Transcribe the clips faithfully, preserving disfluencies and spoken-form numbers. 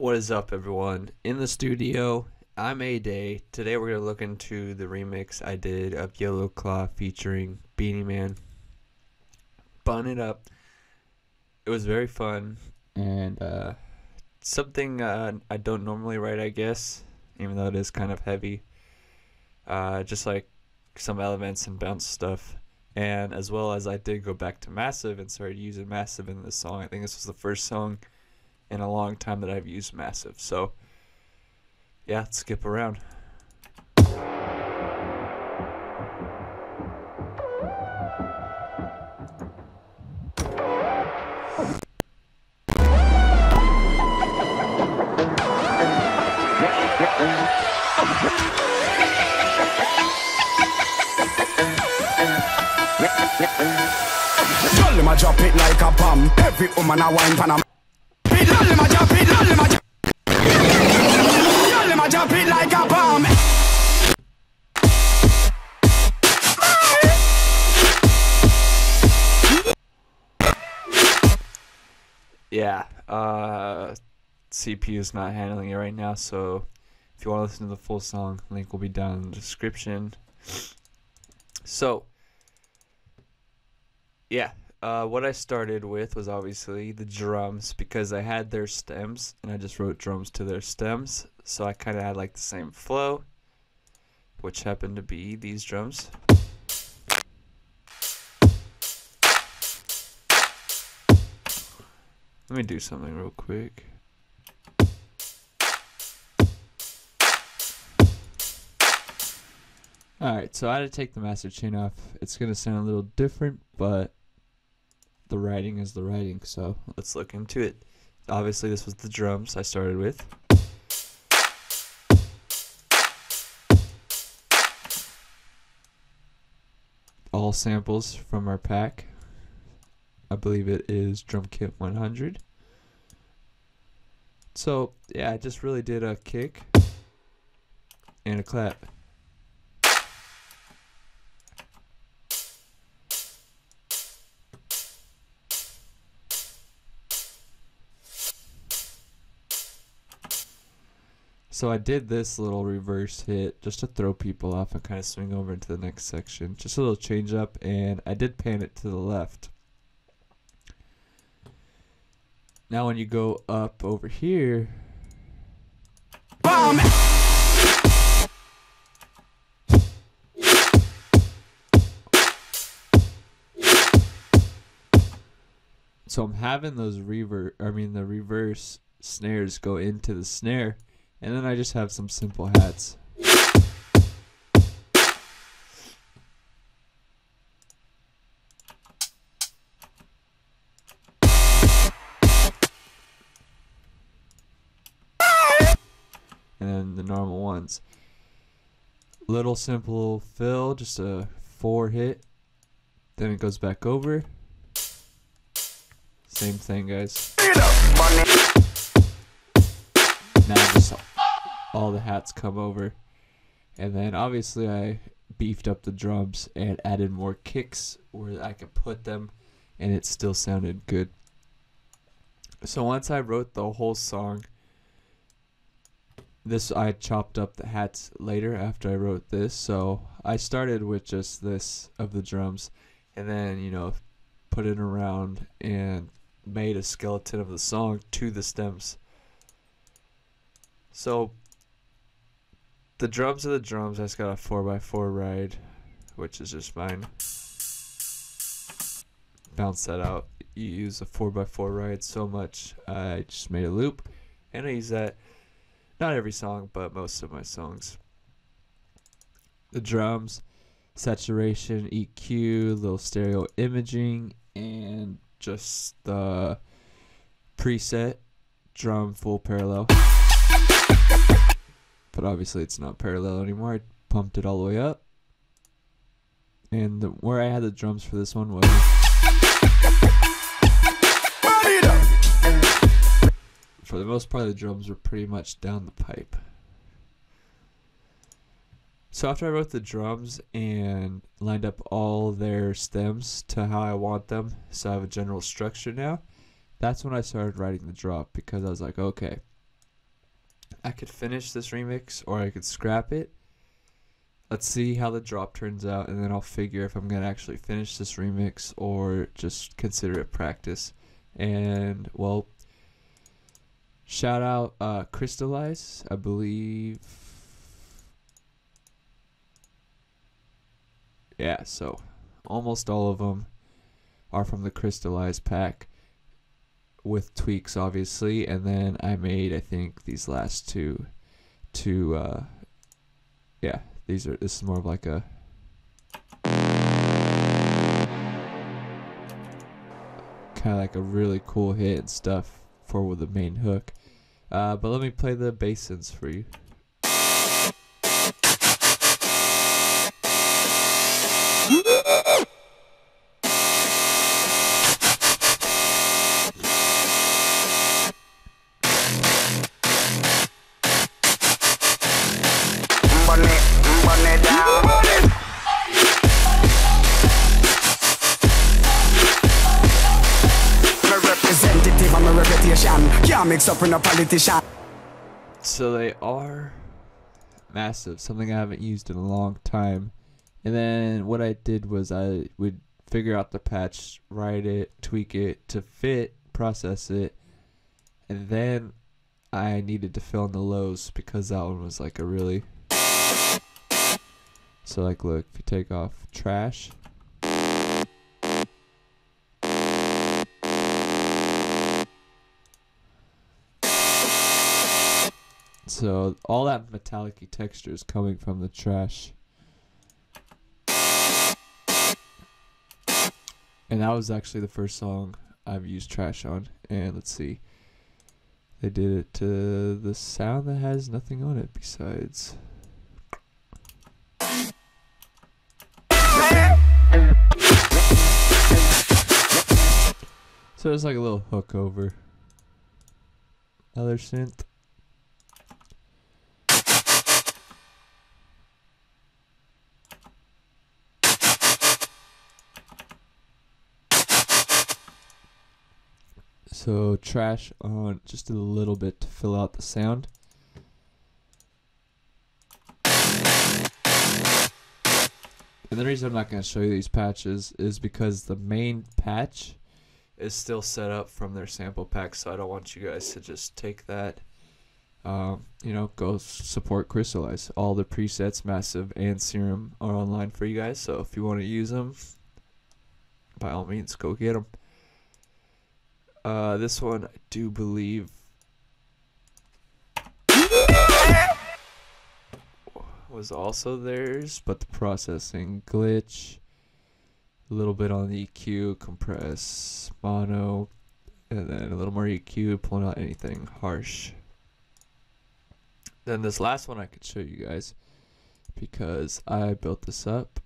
What is up, everyone? In the studio, I'm A-Day. Today we're going to look into the remix I did of Yellow Claw featuring Beenie Man. Bun it up. It was very fun and uh, something uh, I don't normally write, I guess, even though it is kind of heavy. Uh, just like some elements and bounce stuff. And as well as I did go back to Massive and started using Massive in this song. I think this was the first song in a long time that I've used Massive. So yeah, let's skip around. I drop it like a bomb. Every woman I wine pan. Jump it like a bomb. Yeah, uh, C P U is not handling it right now, so if you want to listen to the full song, link will be down in the description. So, yeah, uh, what I started with was obviously the drums, because I had their stems, and I just wrote drums to their stems. So I kind of had like the same flow, which happened to be these drums. Let me do something real quick. Alright, so I had to take the master chain off. It's going to sound a little different, but the writing is the writing, so let's look into it. Obviously, this was the drums I started with. All samples from our pack. I believe it is Drum Kit one hundred. So yeah, I just really did a kick and a clap. So I did this little reverse hit just to throw people off and kind of swing over into the next section. Just a little change up, and I did pan it to the left. Now when you go up over here, bomb. So I'm having those reverse, I mean the reverse snares go into the snare. And then I just have some simple hats. And then the normal ones. Little simple fill, just a four hit. Then it goes back over. Same thing, guys. Now just all the hats come over, and then obviously I beefed up the drums and added more kicks where I could put them and it still sounded good. So once I wrote the whole song, this I chopped up the hats later after I wrote this, so I started with just this of the drums and then, you know, put it around and made a skeleton of the song to the stems. So the drums are the drums. I just got a four by four ride, which is just mine. Bounce that out. You use a four by four ride so much. I just made a loop, and I use that not every song, but most of my songs. The drums, saturation, E Q, little stereo imaging, and just the preset drum full parallel. But obviously it's not parallel anymore. I pumped it all the way up. And the, where I had the drums for this one was for the most part the drums were pretty much down the pipe. So after I wrote the drums and lined up all their stems to how I want them, so I have a general structure now, that's when I started writing the drop, because I was like, okay, I could finish this remix or I could scrap it. Let's see how the drop turns out, and then I'll figure if I'm going to actually finish this remix or just consider it practice. And, well, shout out uh, Crystallize, I believe. Yeah, so almost all of them are from the Crystallize pack with tweaks, obviously. And then I made, I think, these last two to, uh, yeah. These are, this is more of like a, kind of like a really cool hit and stuff for the main hook. Uh, but let me play the bassins for you. So they are massive, something I haven't used in a long time. And then what I did was I would figure out the patch, write it, tweak it to fit, process it, and then I needed to fill in the lows because that one was like a really... So like look, if you take off trash, so all that metallic-y texture is coming from the trash. And that was actually the first song I've used trash on. And let's see. They did it to the sound that has nothing on it besides... So there's like a little hook over. Another synth. So trash on just a little bit to fill out the sound. And the reason I'm not going to show you these patches is because the main patch is still set up from their sample pack, so I don't want you guys to just take that. Um, you know, go support Crystallize. All the presets, Massive and Serum, are online for you guys, so if you want to use them, by all means, go get them. Uh, this one, I do believe, was also theirs, but the processing glitch, a little bit on the E Q, compress, mono, and then a little more E Q, pulling out anything harsh. Then this last one I could show you guys, because I built this up.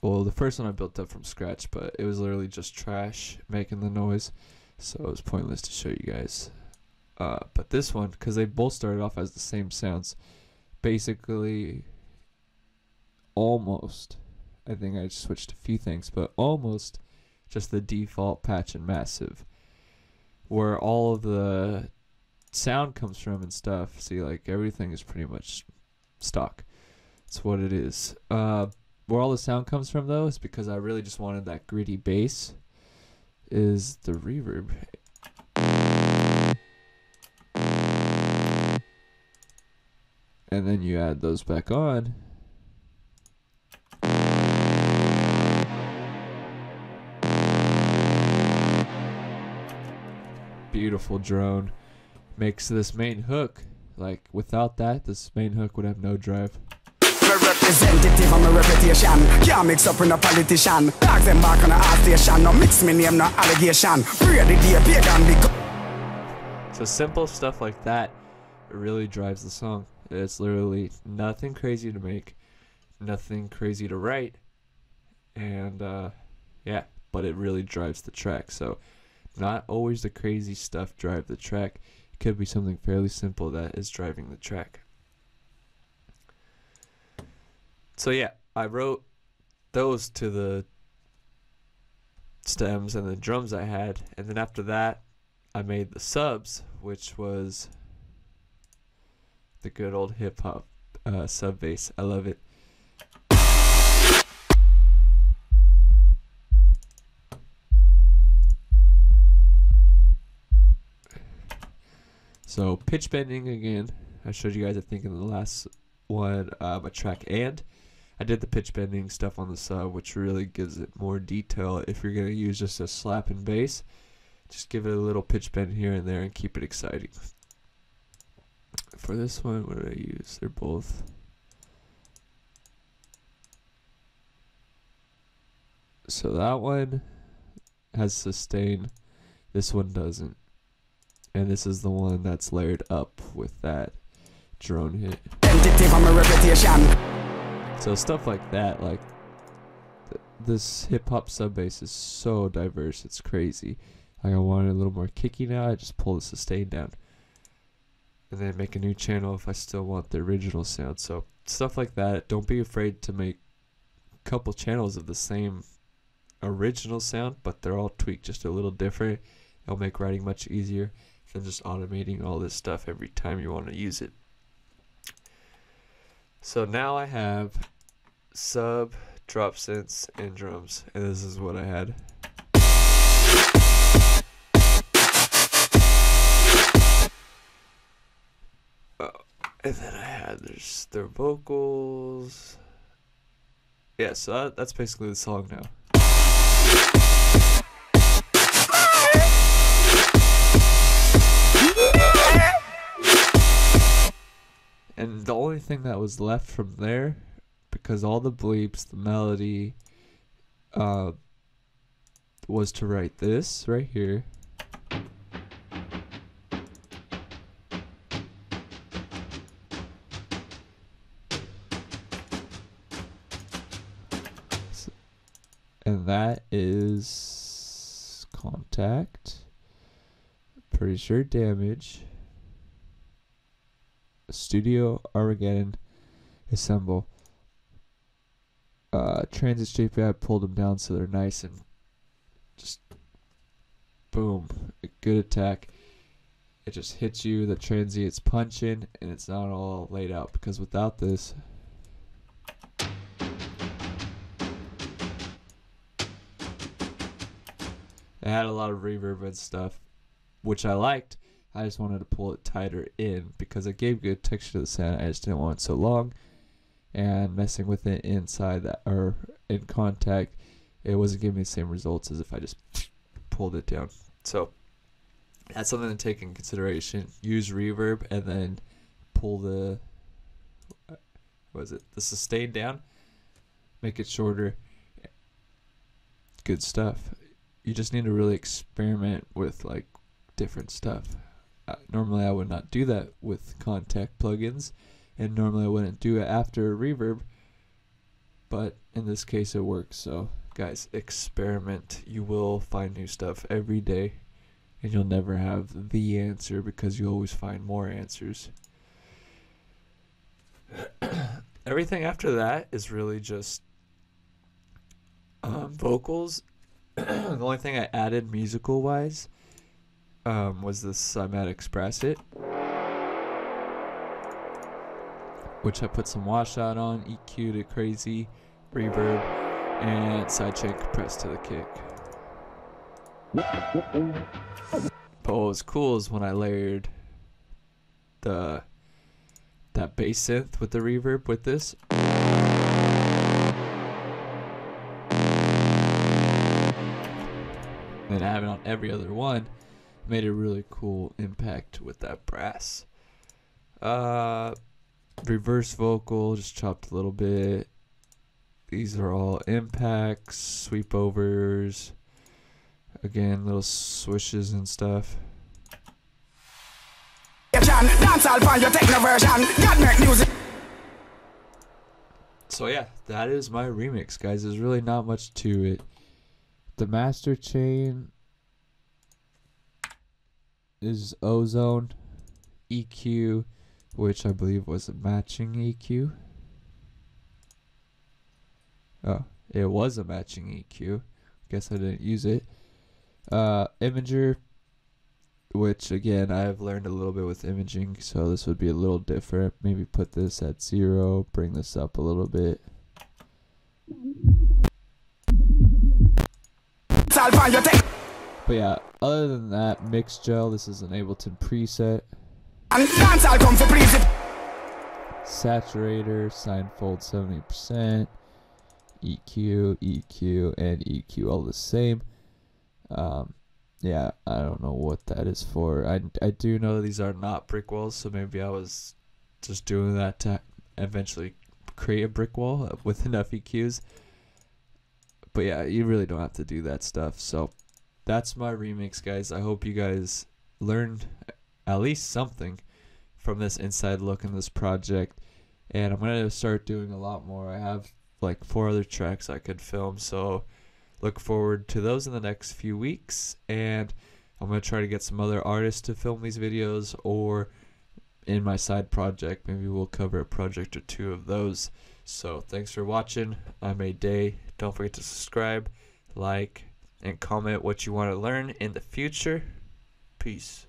Well, the first one I built up from scratch, but it was literally just trash making the noise. So it was pointless to show you guys. Uh, but this one, because they both started off as the same sounds. Basically, almost. I think I just switched a few things, but almost just the default patch in Massive. Where all of the sound comes from and stuff. See, like, everything is pretty much stock. That's what it is. Uh, where all the sound comes from, though, is because I really just wanted that gritty bass. Is the reverb. And then you add those back on. Beautiful drone. Makes this main hook, like without that, this main hook would have no drive. Representative on my reputation, can't mix up in a politician. Back them back on a art station, no mix me name, no allegation. So simple stuff like that really drives the song. It's literally nothing crazy to make, nothing crazy to write, and uh, yeah, but it really drives the track. So not always the crazy stuff drive the track. It could be something fairly simple that is driving the track. So yeah, I wrote those to the stems and the drums I had, and then after that I made the subs, which was The good old hip hop uh, sub bass. I love it. So pitch bending again. I showed you guys, I think, in the last one, uh, my track, and I did the pitch bending stuff on the sub, which really gives it more detail. If you're gonna use just a slap and bass, just give it a little pitch bend here and there and keep it exciting. For this one, what did I use? They're both so that one has sustain, this one doesn't, and this is the one that's layered up with that drone hit. So stuff like that, like th this hip-hop sub bass is so diverse, it's crazy. Like I wanted a little more kicky now, I just pull the sustain down and then make a new channel if I still want the original sound. So stuff like that, don't be afraid to make a couple channels of the same original sound, but they're all tweaked just a little different. It'll make writing much easier than just automating all this stuff every time you want to use it. So now I have sub, drop synths, and drums, and this is what I had. And then I had there's their vocals. Yeah, so that, that's basically the song now. And the only thing that was left from there, because all the bleeps, the melody, uh, was to write this right here. And that is Kontakt, pretty sure Damage, Studio Armageddon, Assemble, uh, Transits J P I, pulled them down so they're nice and just boom, a good attack. It just hits you, the transient's punching, and it's not all laid out, because without this, it had a lot of reverb and stuff, which I liked. I just wanted to pull it tighter in because it gave good texture to the sound. I just didn't want it so long, and messing with it inside that or in Kontakt, it wasn't giving me the same results as if I just pulled it down. So that's something to take in consideration. Use reverb and then pull the what was it the sustain down, make it shorter. Good stuff. You just need to really experiment with like different stuff. Uh, normally I would not do that with Kontakt plugins, and normally I wouldn't do it after a reverb, but in this case it works. So guys, experiment. You will find new stuff every day, and you'll never have the answer because you always find more answers. Everything after that is really just um, vocals. The only thing I added musical wise um, was this Cymatics brass hit, which I put some washout on, E Q to crazy, reverb, and sidechain compressed to the kick. But what was cool is when I layered the that bass synth with the reverb with this. And I have it on every other one, made a really cool impact with that brass. Uh, reverse vocal, just chopped a little bit. These are all impacts, sweep overs, again, little swishes and stuff. So yeah, that is my remix, guys. There's really not much to it. The master chain is Ozone E Q, which I believe was a matching E Q. Oh, it was a matching E Q. Guess I didn't use it. Uh, Imager, which again I've learned a little bit with imaging, so this would be a little different. Maybe put this at zero, bring this up a little bit. But yeah, other than that, mix gel, this is an Ableton preset. Saturator, sine fold seventy percent, E Q, E Q, and E Q all the same. Um, yeah, I don't know what that is for. I, I do know these are not brick walls, so maybe I was just doing that to eventually create a brick wall with enough E Qs. But yeah, you really don't have to do that stuff. So that's my remix, guys. I hope you guys learned at least something from this inside look in this project. And I'm going to start doing a lot more. I have like four other tracks I could film, so look forward to those in the next few weeks. And I'm going to try to get some other artists to film these videos, or in my side project, maybe we'll cover a project or two of those. So thanks for watching. I'm A Day. Don't forget to subscribe, like, and comment what you want to learn in the future. Peace.